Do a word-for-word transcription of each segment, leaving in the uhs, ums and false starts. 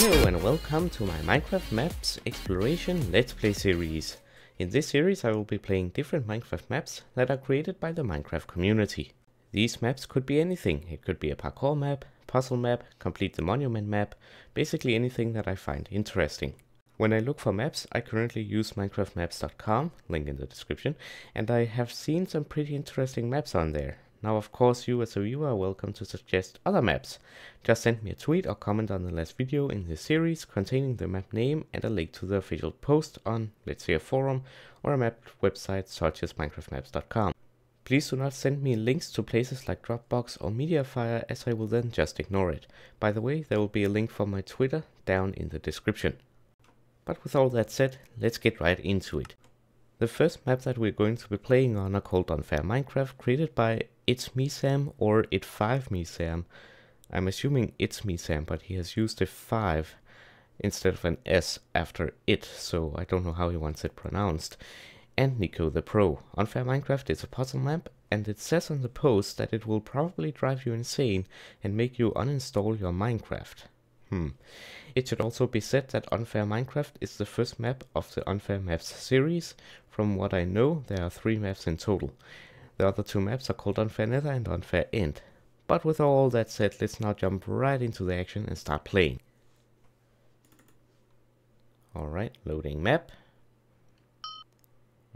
Hello and welcome to my Minecraft Maps Exploration Let's Play series. In this series I will be playing different Minecraft maps that are created by the Minecraft community. These maps could be anything. It could be a parkour map, puzzle map, complete the monument map, basically anything that I find interesting. When I look for maps, I currently use minecraft maps dot com, link in the description, and I have seen some pretty interesting maps on there. Now of course you as a viewer are welcome to suggest other maps. Just send me a tweet or comment on the last video in this series containing the map name and a link to the official post on, let's say, a forum or a map website such as minecraft maps dot com. Please do not send me links to places like Dropbox or Mediafire, as I will then just ignore it. By the way, there will be a link for my Twitter down in the description. But with all that said, let's get right into it. The first map that we're going to be playing on are called Unfair Minecraft, created by It'sMe five am or It five me sam. I'm assuming It'sMe five am, but he has used a five instead of an S after it, so I don't know how he wants it pronounced. And Nico the Pro. Unfair Minecraft is a puzzle map, and it says on the post that it will probably drive you insane and make you uninstall your Minecraft. Hmm. It should also be said that Unfair Minecraft is the first map of the Unfair Maps series. From what I know, there are three maps in total. The other two maps are called Unfair Nether and Unfair End. But with all that said, let's now jump right into the action and start playing. Alright, loading map.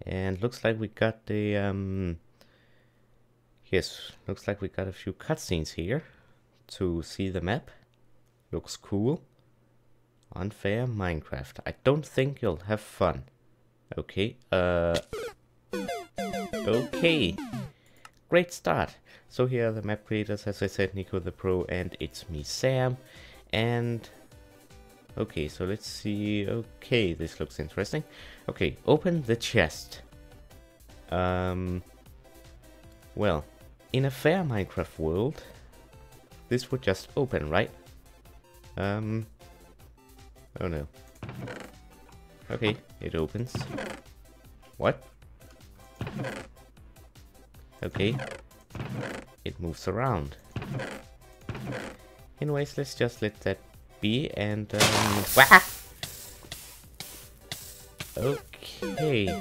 And looks like we got the... Um, yes, looks like we got a few cutscenes here to see the map. Looks cool. Unfair Minecraft. I don't think you'll have fun. Okay, uh... okay. Great start. So here are the map creators, as I said, Nico the Pro and It'sMe five am. And... okay, so let's see... okay, this looks interesting. Okay, open the chest. Um... Well, in a fair Minecraft world, this would just open, right? Um, oh no. Okay, it opens. What? Okay. It moves around. Anyways, let's just let that be and, um, wah! Okay.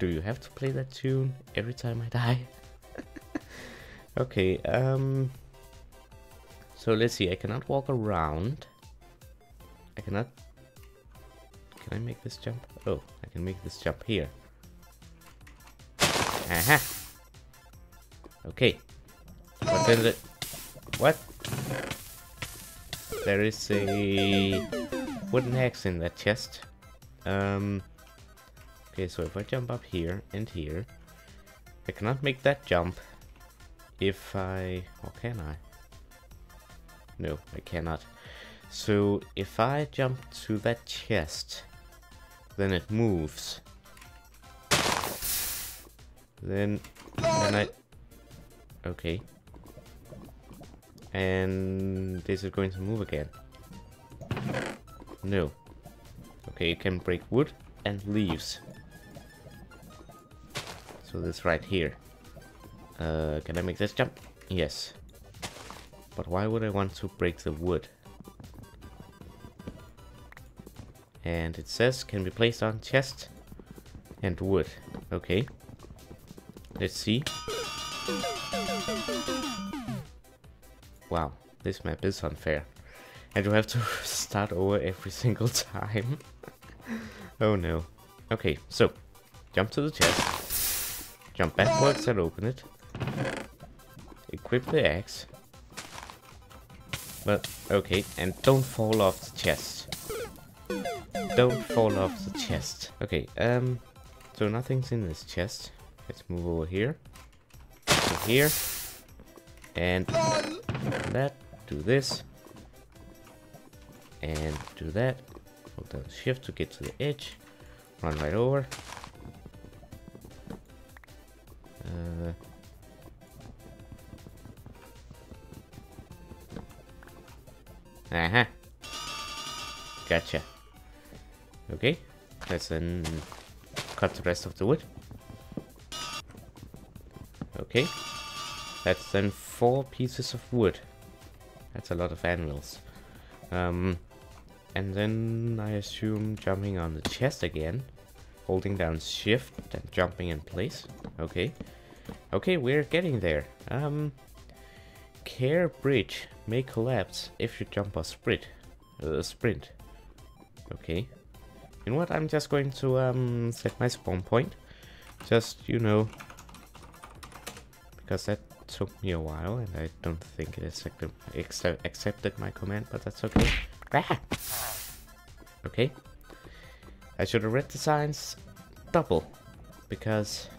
Do you have to play that tune every time I die? Okay, um... so let's see, I cannot walk around. I cannot... can I make this jump? Oh, I can make this jump here. Aha! Okay. But then the... what? There is a wooden axe in that chest. Um... Okay, so if I jump up here and here, I cannot make that jump. If I... or can I? No, I cannot. So if I jump to that chest, then it moves. Then, then I... okay. And is it going to move again? No. Okay, it can break wood and leaves. So this right here. Uh, can I make this jump? Yes. But why would I want to break the wood? And it says can be placed on chest and wood. Okay. Let's see. Wow, this map is unfair. And you have to start over every single time. Oh no. Okay, so jump to the chest. Jump backwards and open it. Equip the axe. But, okay, and don't fall off the chest. Don't fall off the chest. Okay, um, so nothing's in this chest. Let's move over here. To here. And that. Do this. And do that. Hold down shift to get to the edge. Run right over. Uh... Aha. Gotcha. Okay. Let's then cut the rest of the wood. Okay. That's then four pieces of wood. That's a lot of anvils. Um, and then I assume jumping on the chest again, holding down shift and jumping in place. Okay. Okay, we're getting there. Um, Care bridge may collapse if you jump or sprint. Uh, sprint. Okay. You know what? I'm just going to um, set my spawn point. Just, you know, because that took me a while and I don't think it is accept accepted my command, but that's okay. Ah! Okay. I should have read the signs double because,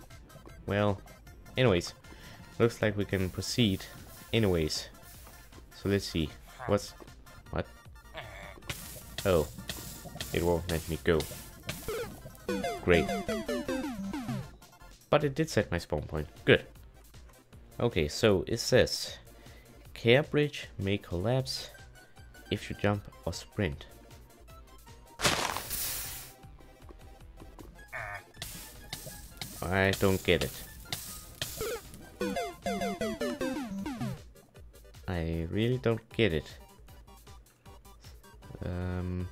well, anyways, looks like we can proceed anyways. So let's see. What's... what? Oh. It won't let me go. Great. But it did set my spawn point. Good. Okay, so it says care bridge may collapse if you jump or sprint. I don't get it. I really don't get it. Um,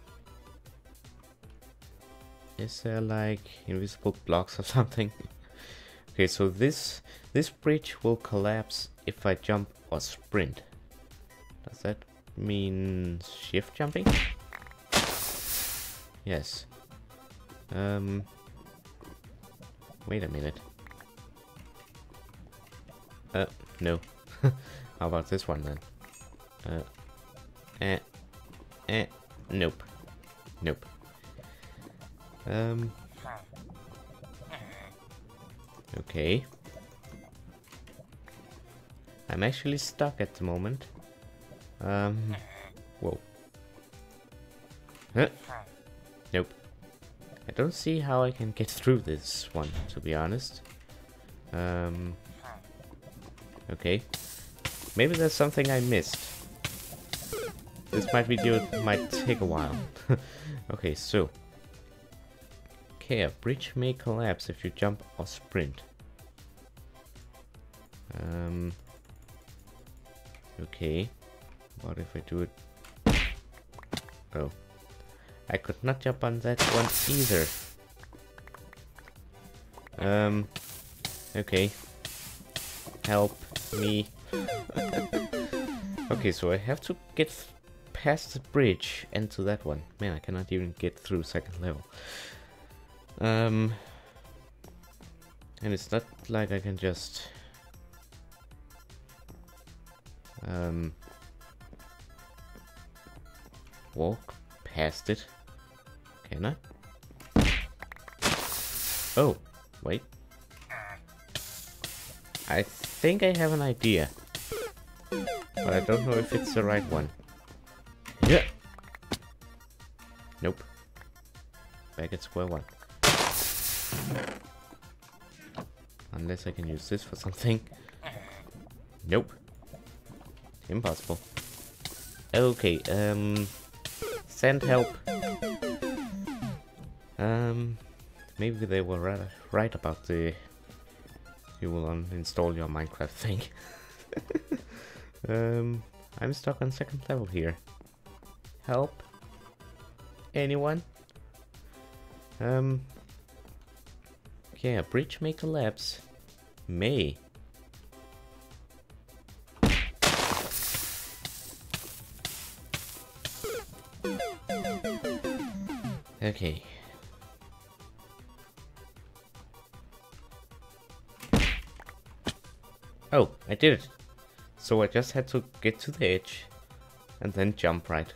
is there like invisible blocks or something? Okay, so this this bridge will collapse if I jump or sprint. Does that mean shift jumping? Yes. Um. Wait a minute. Uh, no. How about this one then? Uh. Eh. Eh. Nope. Nope. Um. Okay. I'm actually stuck at the moment. Um. Whoa. Huh. Nope. I don't see how I can get through this one, to be honest. Um. Okay. Maybe there's something I missed. This might video might take a while. Okay, so. Okay, a bridge may collapse if you jump or sprint. Um. Okay. What if I do it? Oh. I could not jump on that one either. Um. Okay. Help me. Okay, so I have to get past the bridge and to that one. Man, I cannot even get through second level. Um, and it's not like I can just, um, walk past it, can I? Oh, wait. I think I have an idea, but I don't know if it's the right one. Yeah. Nope. Back at square one. Unless I can use this for something. Nope. Impossible. Okay, um... send help. Um... Maybe they were right, right about the... You will uninstall your Minecraft thing. um... I'm stuck on second level here. Help? Anyone? Um... Yeah, a bridge may collapse. May. Okay. Oh, I did it. So I just had to get to the edge and then jump right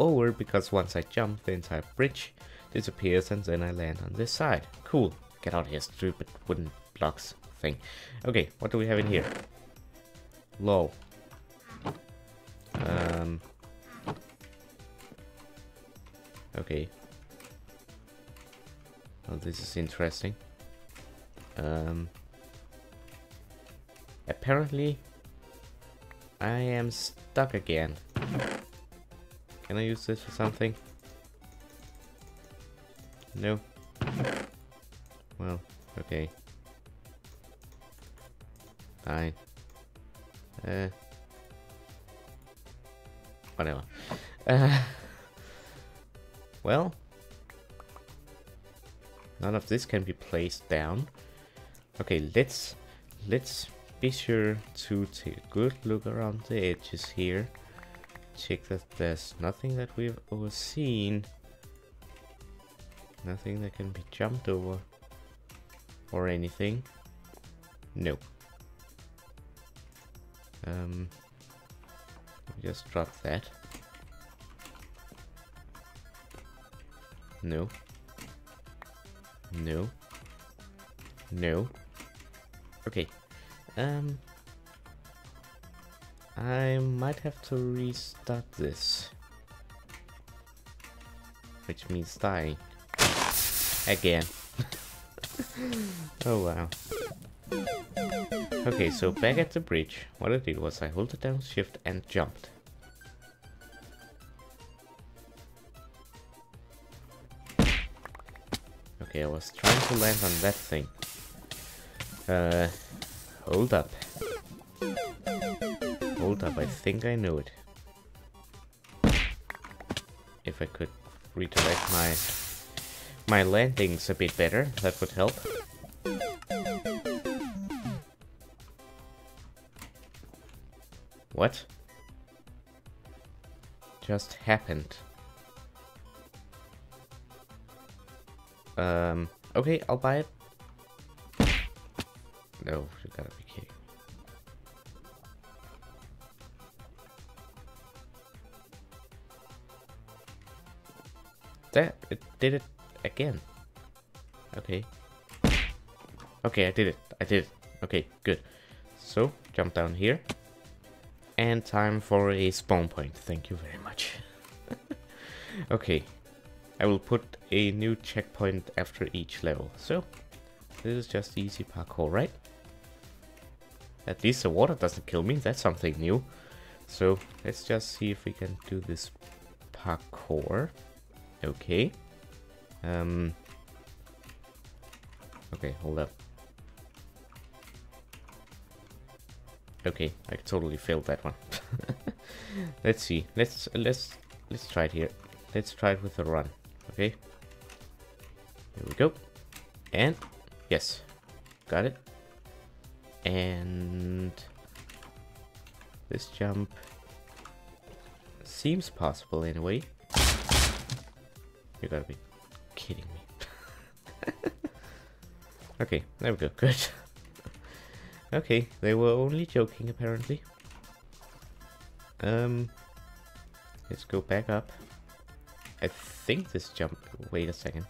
over, because once I jump, the entire bridge disappears and then I land on this side. Cool. Get out of here, stupid wooden blocks thing. Okay, what do we have in here? Lol. Um. Okay. Oh, this is interesting. Um. Apparently, I am stuck again. Can I use this for something? No. Well, okay. Fine. Uh. whatever. Uh, well, none of this can be placed down. Okay, let's let's be sure to take a good look around the edges here. Check that there's nothing that we've overseen. Nothing that can be jumped over or anything. No. Um, just drop that. No. No. No. Okay. Um, I might have to restart this, which means dying again. Oh wow. Okay, so back at the bridge, what I did was I held it down shift and jumped. Okay, I was trying to land on that thing. Uh, hold up. Hold up, I think I know it. If I could redirect my my landings a bit better, that would help. What just happened? Um, okay, I'll buy it. No, you gotta be kidding. That, it did it again. Okay. Okay, I did it. I did it. Okay, good. So, jump down here. And time for a spawn point. Thank you very much. Okay. I will put a new checkpoint after each level. So, this is just easy parkour, right? At least the water doesn't kill me. That's something new. So, let's just see if we can do this parkour. Okay. Um. Okay, hold up. Okay, I totally failed that one. Let's see. Let's let's let's try it here. Let's try it with a run. Okay. Here we go. And yes, got it. And this jump seems possible anyway. You gotta be kidding me. Okay, there we go. Good. Okay, they were only joking, apparently. Um, let's go back up. I think this jump... Wait a second.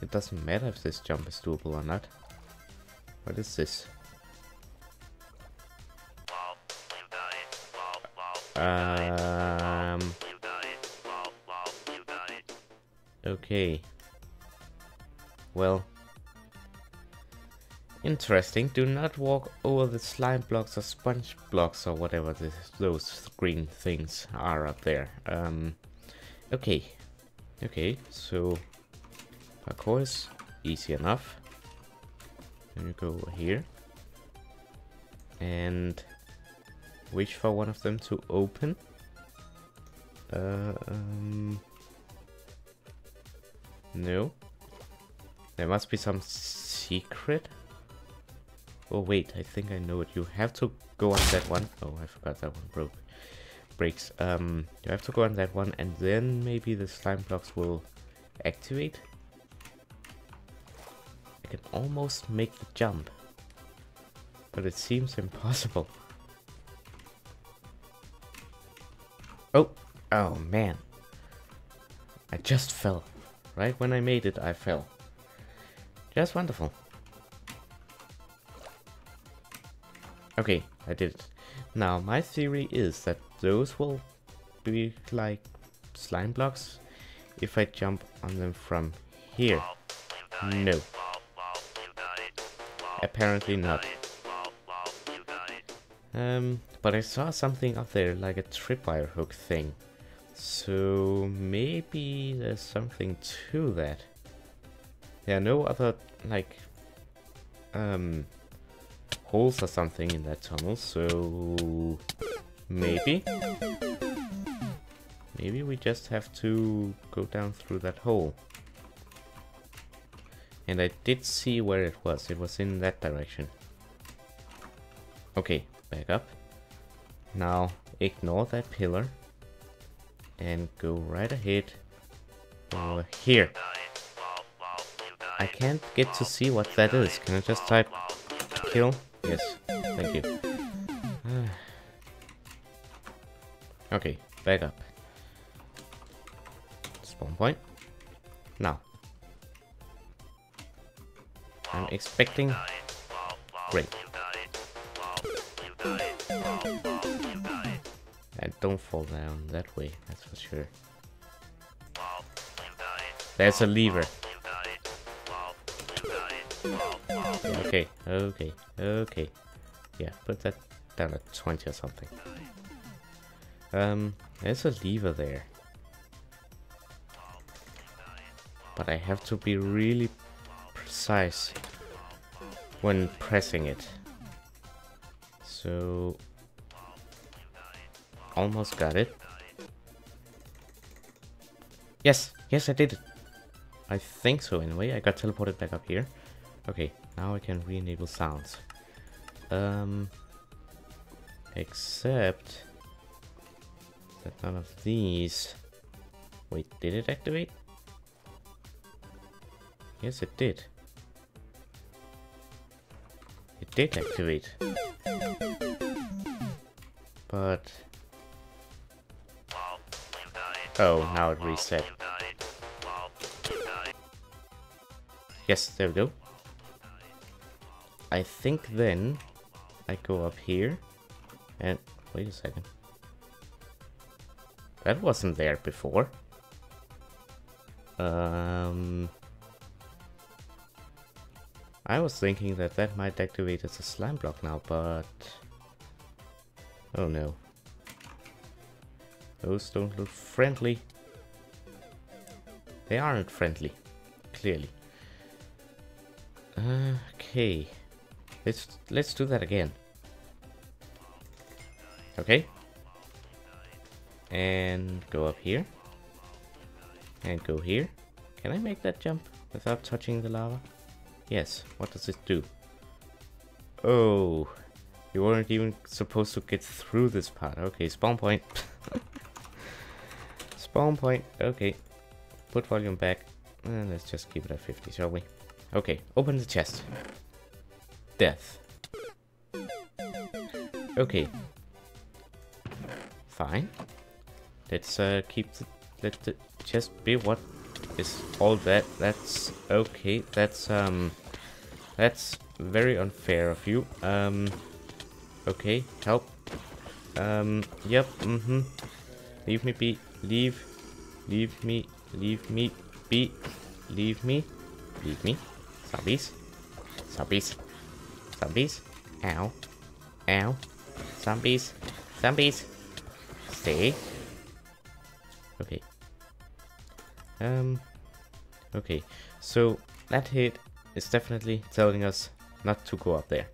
It doesn't matter if this jump is doable or not. What is this? Um... Okay. Well... Interesting. Do not walk over the slime blocks or sponge blocks or whatever this, those green things are up there. Um, okay. Okay, so parkour is easy enough. Let me go over here. And wish for one of them to open. Uh, um, no. There must be some secret. Oh wait, I think I know it. You have to go on that one. Oh, I forgot that one broke. Breaks. Um, you have to go on that one, and then maybe the slime blocks will activate. I can almost make the jump, but it seems impossible. Oh, oh man! I just fell. Right when I made it, I fell. Just wonderful. Okay, I did it. Now, my theory is that those will be like slime blocks if I jump on them from here. No. Apparently not. Um, but I saw something up there, like a tripwire hook thing. So maybe there's something to that. There are no other, like, um... holes or something in that tunnel, so maybe Maybe we just have to go down through that hole. And I did see where it was. It was in that direction. Okay, back up. Now ignore that pillar and go right ahead. Well, here. I can't get to see what that is. Can I just type kill? Yes, thank you. Okay, back up. Spawn point. Now. I'm expecting... Great. And don't fall down that way, that's for sure. There's a lever. Okay, okay, okay. Yeah, put that down at twenty or something. Um, there's a lever there. But I have to be really precise when pressing it. So... Almost got it. Yes, yes I did it. I think so anyway. I got teleported back up here. Okay, now I can re-enable sounds. Um, except... that none of these... Wait, did it activate? Yes, it did. It did activate. But... Oh, now it reset. Yes, there we go. I think then... I go up here... And... Wait a second... That wasn't there before. Um, I was thinking that that might activate as a slime block now, but... Oh no. Those don't look friendly. They aren't friendly, clearly. Okay. Let's, let's do that again. Okay. And go up here. And go here. Can I make that jump without touching the lava? Yes. What does it do? Oh. You weren't even supposed to get through this part. Okay, spawn point. Spawn point. Okay. Put volume back. And let's just keep it at fifty, shall we? Okay, open the chest. Death. Okay. Fine. Let's uh, keep the, let the chest be what is all that. That's okay. That's um, that's very unfair of you. Um, okay, help. Um, yep. Mm-hmm. Leave me be. Leave. Leave me. Leave me be. Leave me. Leave me. Zombies. Zombies. Zombies. Ow. Ow. Zombies. Zombies. Stay. Okay. Um. Okay. So that hit is definitely telling us not to go up there.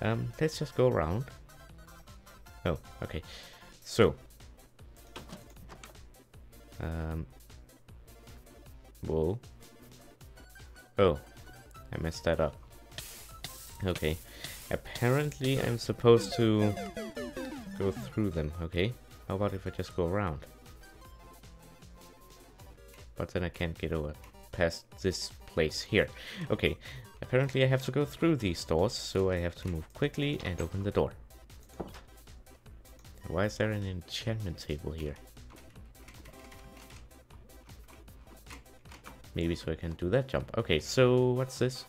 Um. Let's just go around. Oh. Okay. So. Um. Whoa. Oh. I messed that up. Okay. Apparently, I'm supposed to go through them. Okay. How about if I just go around? But then I can't get over past this place here. Okay, apparently I have to go through these doors, so I have to move quickly and open the door. Why is there an enchantment table here? Maybe so I can do that jump. Okay, so what's this?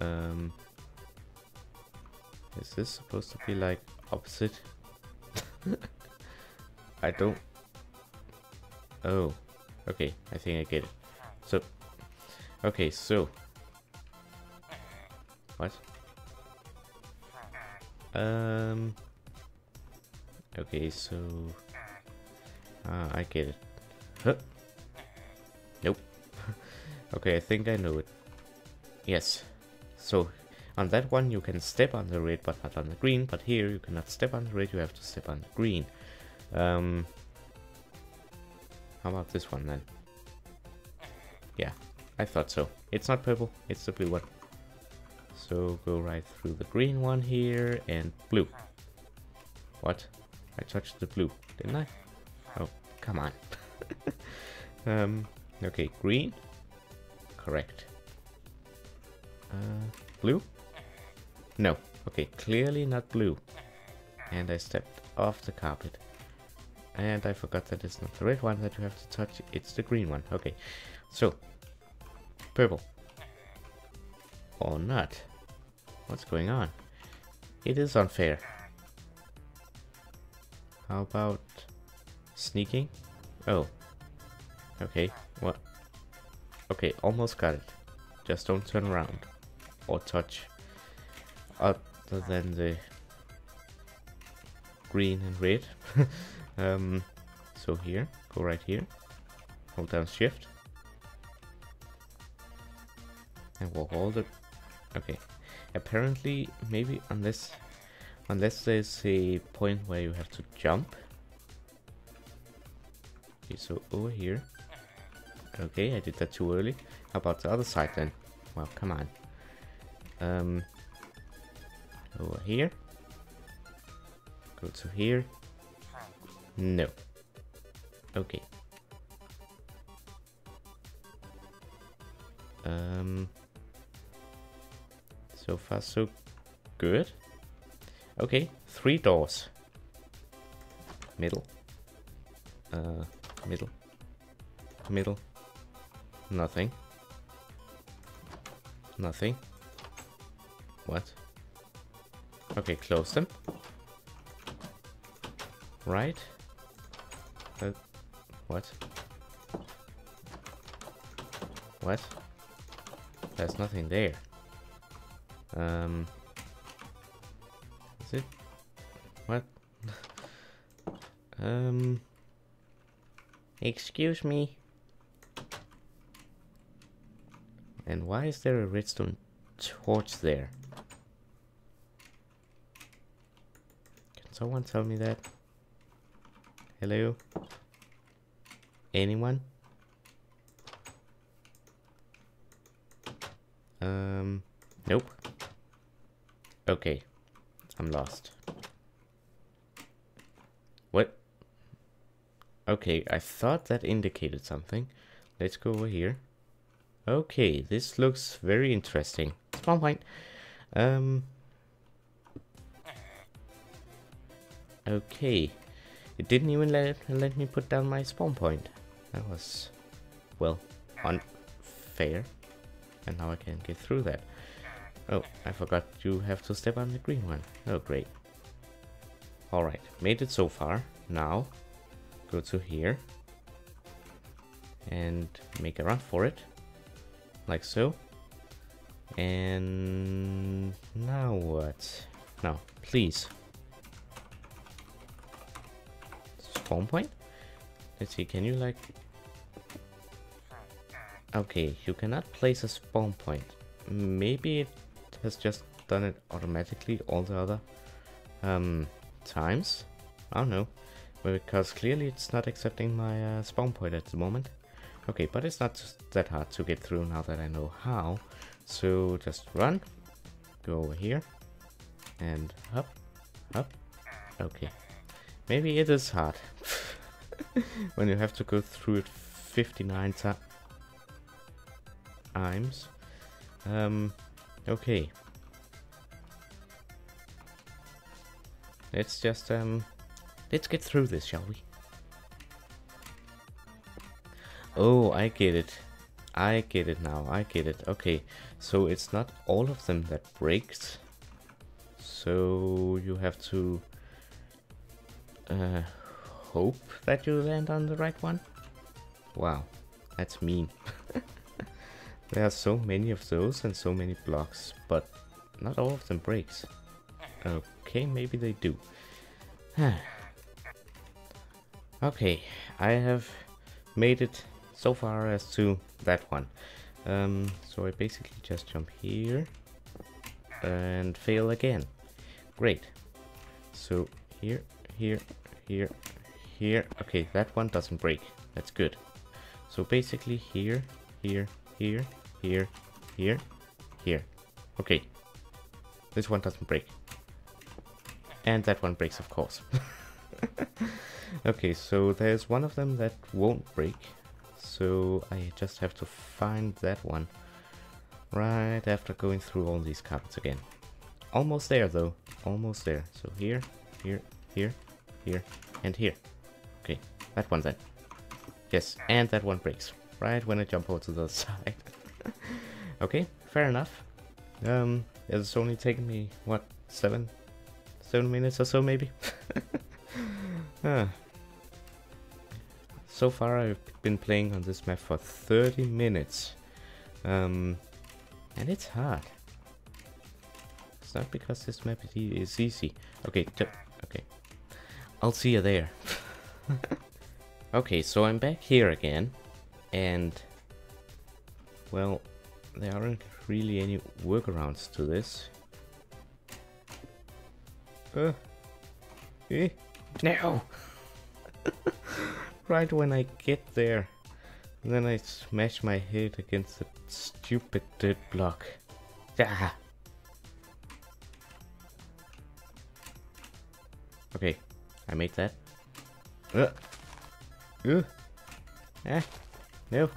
Um, is this supposed to be like opposite? I don't... Oh, okay, I think I get it. So, okay, so... What? Um... Okay, so... Uh, I get it. Huh? Nope. Okay, I think I know it. Yes. So, On that one you can step under it but not on the green, but here you cannot step under it, you have to step on the green. Um, how about this one then? Yeah, I thought so. It's not purple, it's the blue one. So go right through the green one here and blue. What? I touched the blue, didn't I? Oh, come on. um, okay, green. Correct. Uh, blue? No. Okay, clearly not blue. And I stepped off the carpet. And I forgot that it's not the red one that you have to touch, it's the green one. Okay, so purple. Or not. What's going on? It is unfair. How about sneaking? Oh. Okay, what? Okay, almost got it. Just don't turn around. Or touch. Other than the green and red. um, so here, go right here. Hold down shift. And we'll hold it. Okay. Apparently, maybe unless unless there's a point where you have to jump. Okay, so over here. Okay, I did that too early. How about the other side then? Well, come on. Um, over here. Go to here. No. Okay. Um. So far, so good. Okay, three doors. Middle. Uh, middle. Middle. Nothing. Nothing. What? Okay, close them. Right. Uh, what? What? There's nothing there. Um. Is it? What? um. Excuse me. And why is there a redstone torch there? Can someone tell me that? Hello? Anyone? Um, nope. Okay, I'm lost. What? Okay, I thought that indicated something. Let's go over here. Okay, this looks very interesting. Spawn point. Um. Okay, it didn't even let let me put down my spawn point. That was, well, unfair. And now I can get through that. Oh, I forgot you have to step on the green one. Oh, great. All right, made it so far. Now, go to here and make a run for it. Like so. And now what? Now, please. Spawn point? Let's see, can you like... Okay, you cannot place a spawn point. Maybe it has just done it automatically all the other um, times. I don't know. Because clearly it's not accepting my uh, spawn point at the moment. Okay, but it's not that hard to get through now that I know how. So just run, go over here, and up, up. Okay, maybe it is hard when you have to go through it fifty-nine times. Um, okay, let's just um, let's get through this, shall we? Oh, I get it. I get it now. I get it. Okay, so it's not all of them that breaks. So you have to uh, hope that you land on the right one. Wow, that's mean. There are so many of those and so many blocks, but not all of them breaks. Okay, maybe they do. Okay, I have made it so far as to that one. Um, so I basically just jump here. and fail again. Great. So here, here, here, here. Okay, that one doesn't break. That's good. So basically here, here, here, here, here, here. Okay. This one doesn't break. And that one breaks, of course. Okay, so there's one of them that won't break. So I just have to find that one. Right after going through all these carpets again. Almost there though. Almost there. So here, here, here, here, and here. Okay, that one then. Yes, and that one breaks. Right when I jump over to the side. Okay, fair enough. Um, it's only taken me, what, seven? Seven minutes or so maybe? Ah. So far I've been playing on this map for thirty minutes. Um, and it's hard. It's not because this map is, e is easy. Okay, okay. I'll see you there. Okay, so I'm back here again, and well, there aren't really any workarounds to this. Uh, eh, no! Right when I get there. And then I smash my head against that stupid dirt block. Ah. Okay, I made that. Uh. Uh. Ah. No.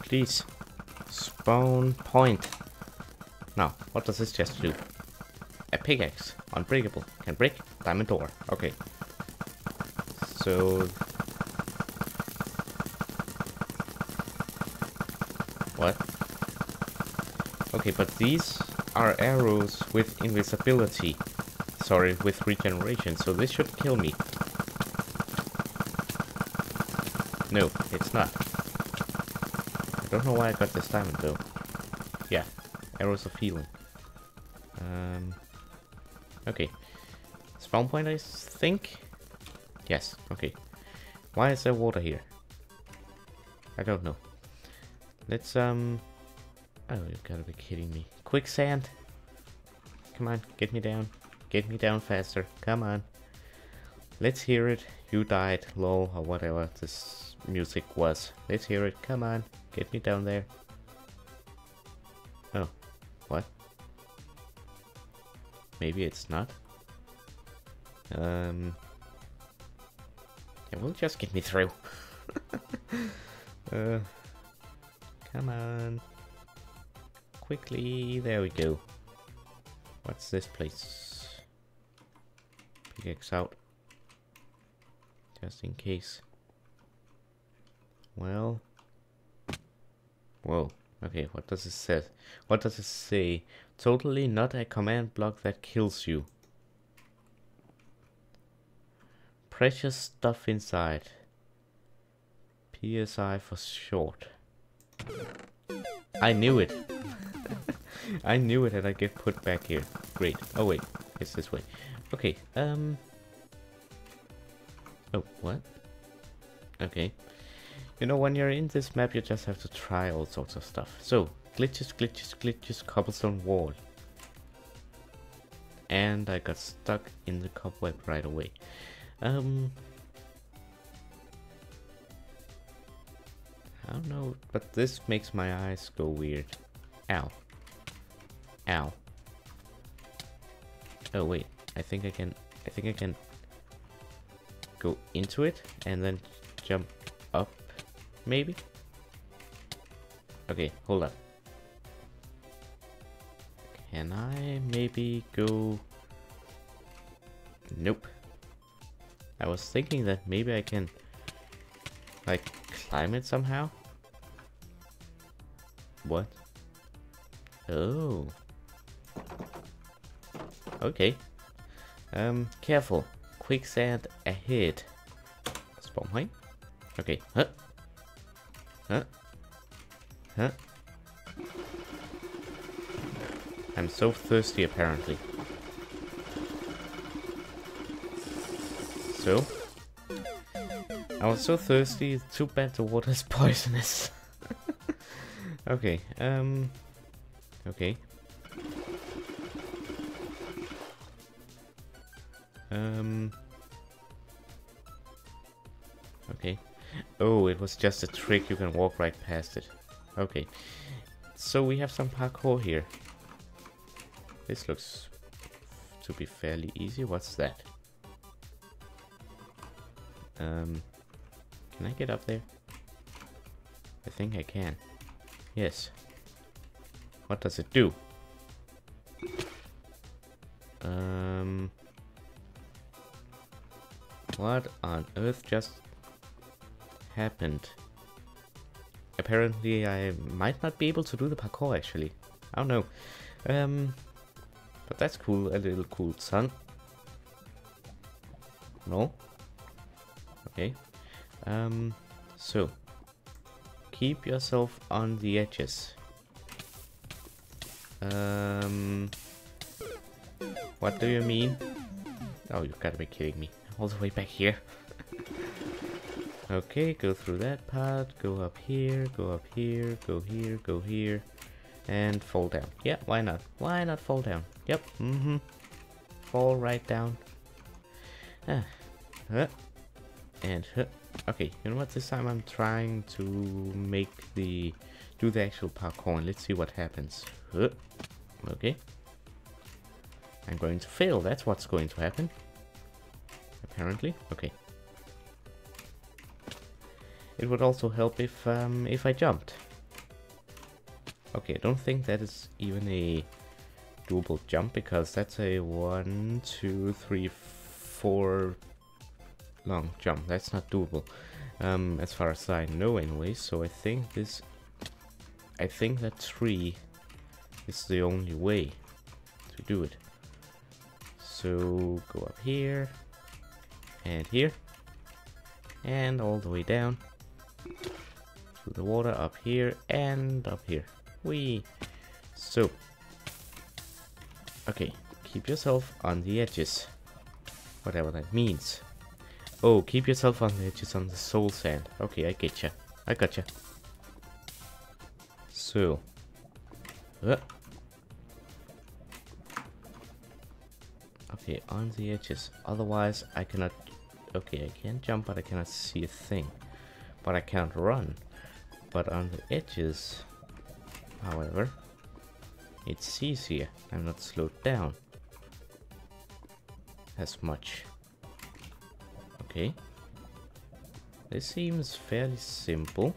Please. Spawn point. Now, what does this chest do? A pickaxe. Unbreakable. Can break. Diamond door. Okay. So... What? Okay, but these are arrows with invincibility. Sorry, with regeneration, so this should kill me. No, it's not. I don't know why I got this diamond though. Yeah, arrows of healing. Um, okay. Spawn point, I think? Yes, okay. Why is there water here? I don't know. Let's, um... oh, you've got to be kidding me. Quicksand! Come on, get me down. Get me down faster. Come on. Let's hear it. You died, lol, or whatever this music was. Let's hear it. Come on. Get me down there. Oh. What? Maybe it's not? Um... It will just get me through. uh... Come on. Quickly. There we go. What's this place? Pickaxe out. Just in case. Well. Whoa. Okay, what does it say? What does it say? Totally not a command block that kills you. Precious stuff inside. P S I for short. I knew it. I knew it, and I get put back here. Great. Oh wait, it's this way. Okay. Um. Oh, what? Okay. You know, when you're in this map, you just have to try all sorts of stuff. So glitches, glitches, glitches, cobblestone wall. And I got stuck in the cobweb right away. Um. I don't know, but this makes my eyes go weird. Ow. Ow. Oh wait, I think I can, I think I can go into it and then jump up, maybe? Okay, hold up. Can I maybe go... Nope. I was thinking that maybe I can, like, climb it somehow? What? Oh. Okay. Um, careful. Quicksand ahead. Spawn point. Okay. Huh? Huh? Huh? I'm so thirsty apparently. So? I was so thirsty, it's too bad the water is poisonous. Okay, um... okay. Um. Okay. Oh, it was just a trick. You can walk right past it. Okay. So we have some parkour here. This looks to be fairly easy. What's that? Um, can I get up there? I think I can. Yes. What does it do? Um, what on earth just happened? Apparently I might not be able to do the parkour actually. I don't know. Um, but that's cool, a little cool son. No? Okay. Um, so, keep yourself on the edges. Um, what do you mean? Oh, you've got to be kidding me. All the way back here. Okay, go through that part, go up here, go up here, go here, go here, and fall down. Yeah, why not? Why not fall down? Yep, mm-hmm. Fall right down. Ah. Huh. And huh. Okay, you know what? This time I'm trying to make the... do the actual parkour and let's see what happens. Huh. Okay. I'm going to fail. That's what's going to happen. Apparently. Okay. It would also help if um, if I jumped. Okay, I don't think that is even a doable jump because that's a one, two, three, four long jump. That's not doable, um, as far as I know, anyway. So I think this, I think that three is the only way to do it. So go up here and here and all the way down. The water up here and up here. Whee! So, okay, keep yourself on the edges, whatever that means. Oh, keep yourself on the edges on the soul sand. Okay, I getcha. I gotcha. So, uh. okay, on the edges. Otherwise, I cannot. Okay, I can jump, but I cannot see a thing. But I can't run. But on the edges, however, it's easier. I'm not slowed down as much. Okay. This seems fairly simple.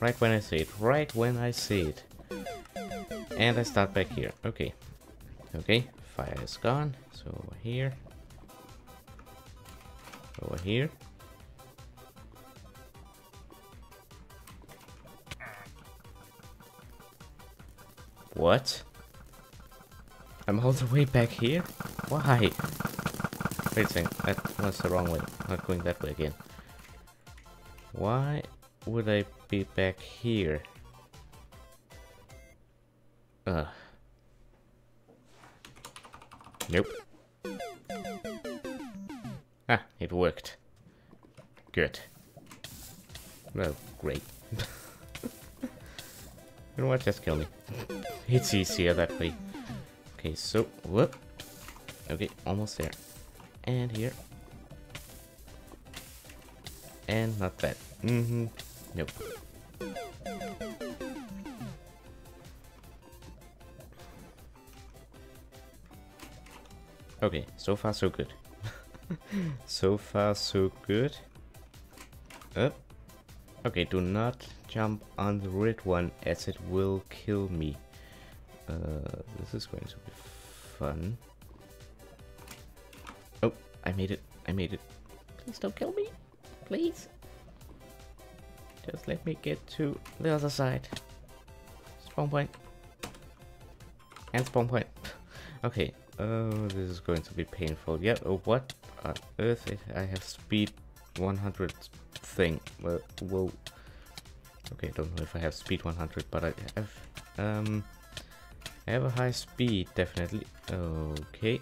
Right when I say it. Right when I say it. And I start back here. Okay. Okay. Fire is gone. So over here. Over here. What? I'm all the way back here? Why? Wait a second, that was the wrong way. Not going that way again. Why would I be back here? Ugh. Nope. Ah, it worked. Good. Well, great. You know what? Just kill me. It's easier that way. Okay, so whoop. Okay, almost there. And here. And not that. Mm-hmm. Nope. Okay, so far so good. So far so good. Up. Okay, do not jump on the red one as it will kill me. Uh, this is going to be fun. Oh, I made it. I made it. Please don't kill me. Please. Just let me get to the other side. Spawn point. And spawn point. Okay. Oh, this is going to be painful. Yeah. Oh, what on earth? I have speed one hundred thing. Whoa. Whoa. Okay, I don't know if I have speed one hundred, but I have, um, I have a high speed, definitely. Okay.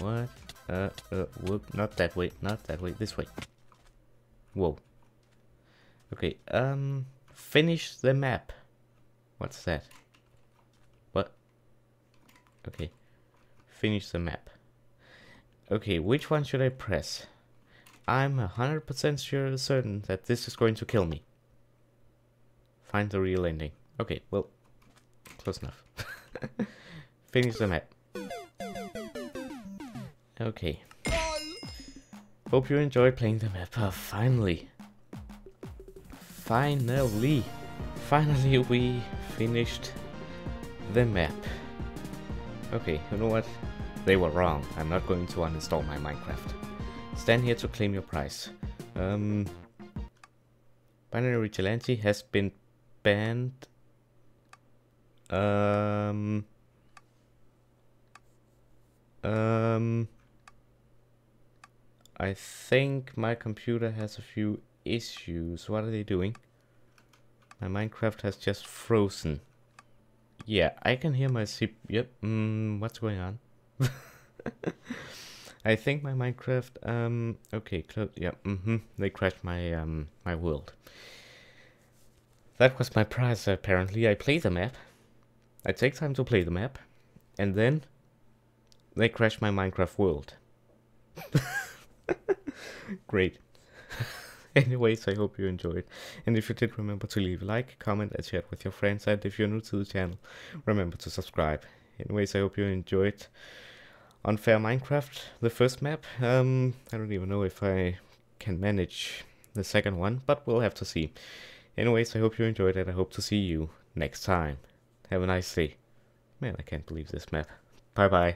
What? Uh, uh, whoop, not that way, not that way, this way. Whoa. Okay, um, finish the map. What's that? What? Okay. Finish the map. Okay, which one should I press? I'm one hundred percent sure certain that this is going to kill me. Find the real ending. Okay, well, close enough. Finish the map. Okay. Hope you enjoy playing the map. Oh, finally. Finally. Finally we finished the map. Okay, you know what? They were wrong. I'm not going to uninstall my Minecraft. Stand here to claim your prize. Um, Binary Vigilante has been banned. Um, um, I think my computer has a few issues. What are they doing? My Minecraft has just frozen. Yeah, I can hear my C P U. Yep. Mm, what's going on? I think my Minecraft. Um. Okay. Close. Yeah. Mm-hmm. They crashed my um my world. That was my prize. Apparently, I play the map. I take time to play the map, and then they crash my Minecraft world. Great. Anyways, I hope you enjoyed. And if you did, remember to leave a like, comment, and share it with your friends. And if you're new to the channel, remember to subscribe. Anyways, I hope you enjoyed Unfair Minecraft, the first map. Um, I don't even know if I can manage the second one, but we'll have to see. Anyways, I hope you enjoyed it. I hope to see you next time. Have a nice day. Man, I can't believe this map. Bye-bye.